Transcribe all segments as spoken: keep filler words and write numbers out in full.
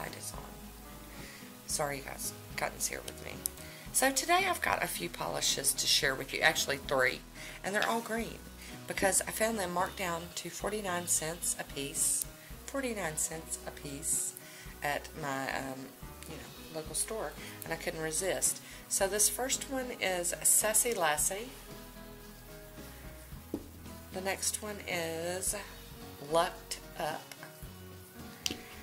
light is on. Sorry you guys, Cotton's here with me. So today I've got a few polishes to share with you, actually three, and they're all green because I found them marked down to forty-nine cents a piece, forty-nine cents a piece at my um, you know, local store, and I couldn't resist. So this first one is Sassy Lassie. The next one is Lucked Up.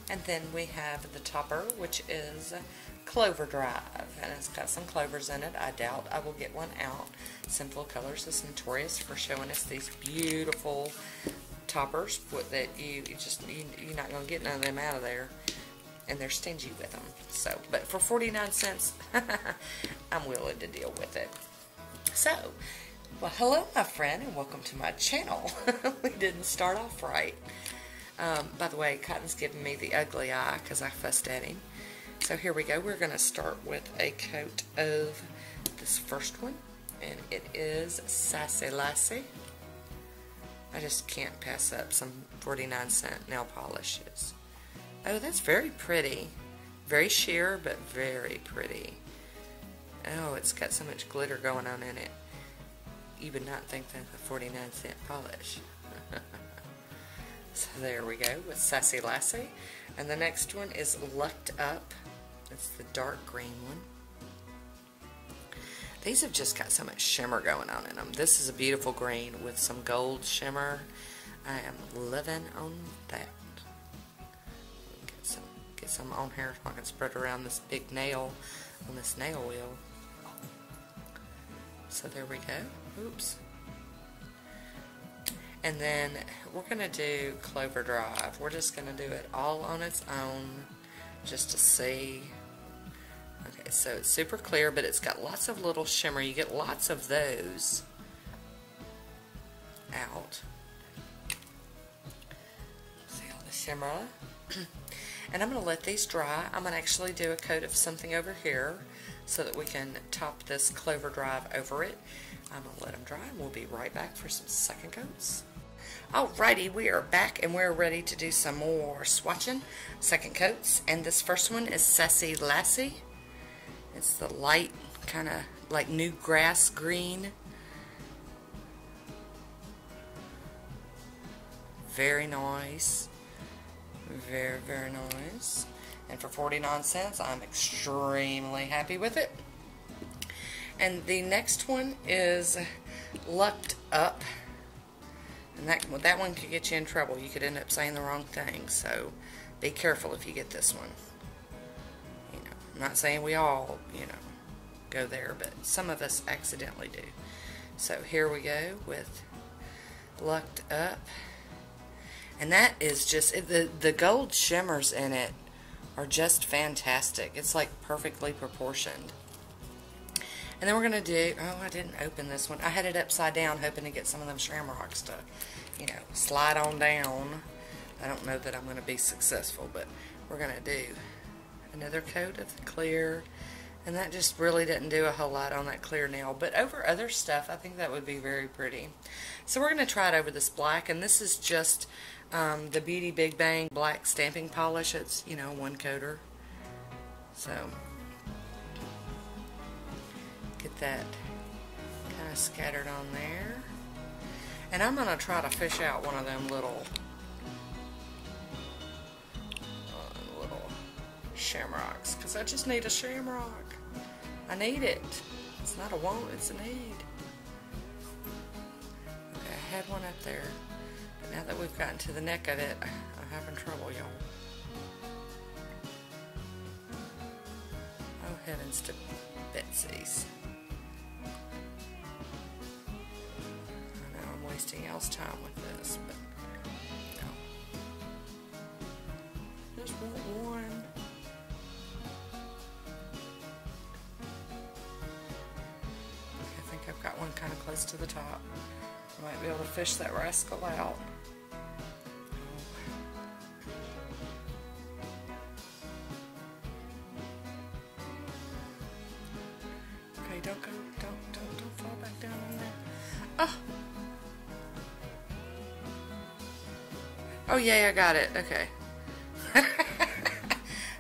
And then we have the topper, which is Clover Drive, and it's got some clovers in it. I doubt I will get one out. Simple Colors is notorious for showing us these beautiful toppers that you, you just you, you're not going to get none of them out of there, and they're stingy with them. So, but for forty-nine cents, I'm willing to deal with it. So, well, hello, my friend, and welcome to my channel. We didn't start off right. Um, by the way, Cotton's giving me the ugly eye because I fussed at him. So here we go. We're going to start with a coat of this first one, and it is Sassy Lassie. I just can't pass up some forty-nine cent nail polishes. Oh, that's very pretty. Very sheer, but very pretty. Oh, it's got so much glitter going on in it. You would not think that's a forty-nine cent polish. So there we go with Sassy Lassie. And the next one is Lucked Up. It's the dark green one. These have just got so much shimmer going on in them. This is a beautiful green with some gold shimmer. I am living on that. Get some, get some on here so I can spread around this big nail on this nail wheel. So there we go. Oops. And then we're going to do Clover Drive. We're just going to do it all on its own just to see. Okay, so it's super clear, but it's got lots of little shimmer. You get lots of those out. See all the shimmer? And I'm going to let these dry. I'm going to actually do a coat of something over here so that we can top this Clover Drive over it. I'm going to let them dry, and we'll be right back for some second coats. Alrighty, we are back, and we're ready to do some more swatching, second coats. And this first one is Sassy Lassie. It's the light, kind of like new grass green. Very nice. Very, very nice. And for forty-nine cents, I'm extremely happy with it. And the next one is Lucked Up. And that, well, that one could get you in trouble. You could end up saying the wrong thing. So be careful if you get this one. You know, I'm not saying we all, you know, go there, but some of us accidentally do. So here we go with Lucked Up. And that is just, the, the gold shimmers in it are just fantastic. It's like perfectly proportioned. And then we're going to do, oh, I didn't open this one. I had it upside down hoping to get some of them shamrocks to, you know, slide on down. I don't know that I'm going to be successful, but we're going to do another coat of the clear. And that just really didn't do a whole lot on that clear nail. But over other stuff, I think that would be very pretty. So we're going to try it over this black. And this is just um, the Beauty Big Bang Black Stamping Polish. It's, you know, one coater. So get that kind of scattered on there. And I'm going to try to fish out one of them little, uh, little shamrocks. Because I just need a shamrock. I need it. It's not a want, it's a need. Okay, I had one up there. But now that we've gotten to the neck of it, I'm having trouble, y'all. Oh, heavens to Betsy's. I know I'm wasting y'all's time with this, but no. Just want one. I think I've got one kind of close to the top. I might be able to fish that rascal out. Okay, don't go, don't, don't, don't fall back down on that. Oh! Oh, yeah, I got it. Okay.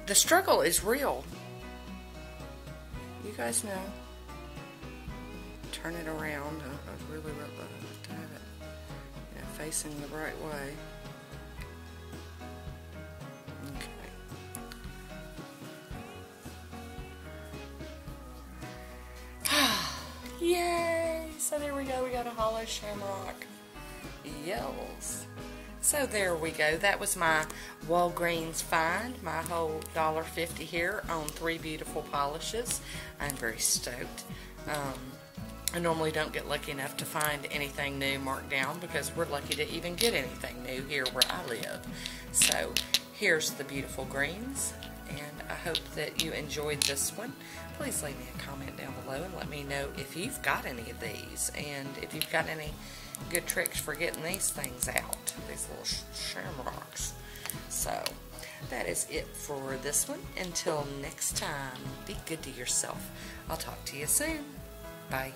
the struggle is real. You guys know. Turn it around. I, I really would love to have it, you know, facing the right way. Yay! So there we go, we got a hollow shamrock. Yells. So there we go, that was my Walgreens find, my whole one dollar fifty here on three beautiful polishes. I'm very stoked. Um, I normally don't get lucky enough to find anything new marked down because we're lucky to even get anything new here where I live. So here's the beautiful greens. And I hope that you enjoyed this one. Please leave me a comment down below and let me know if you've got any of these and if you've got any good tricks for getting these things out, these little sh shamrocks. So that is it for this one. Until next time, be good to yourself. I'll talk to you soon. Bye.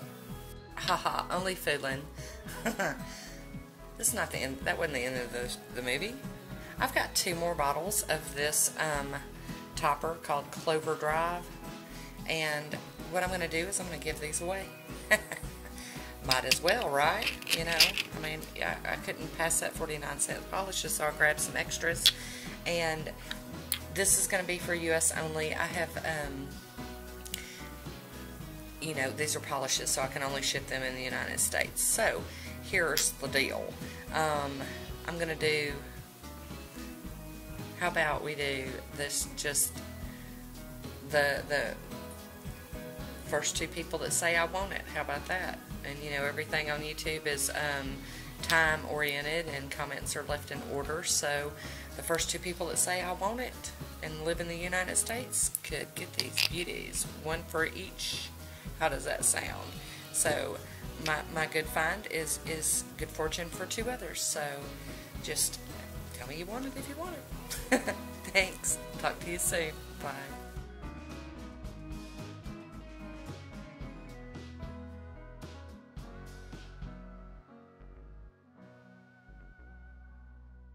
Haha, only fooling. This is not the end. That wasn't the end of the, the movie. I've got two more bottles of this um, topper called Clover Drive, and what I'm going to do is I'm going to give these away. Might as well, right? You know, I mean, I, I couldn't pass that forty-nine cent polish, so I'll grab some extras. And this is going to be for U S only. I have, um, you know, these are polishes, so I can only ship them in the United States. So here's the deal. Um, I'm going to do... How about we do this, just the the first two people that say I want it. How about that? And you know, everything on YouTube is um, time oriented and comments are left in order. So the first two people that say I want it and live in the United States could get these beauties. One for each. How does that sound? So my, my good find is, is good fortune for two others. So just tell me you want it if you want it. Thanks. Talk to you soon. Bye.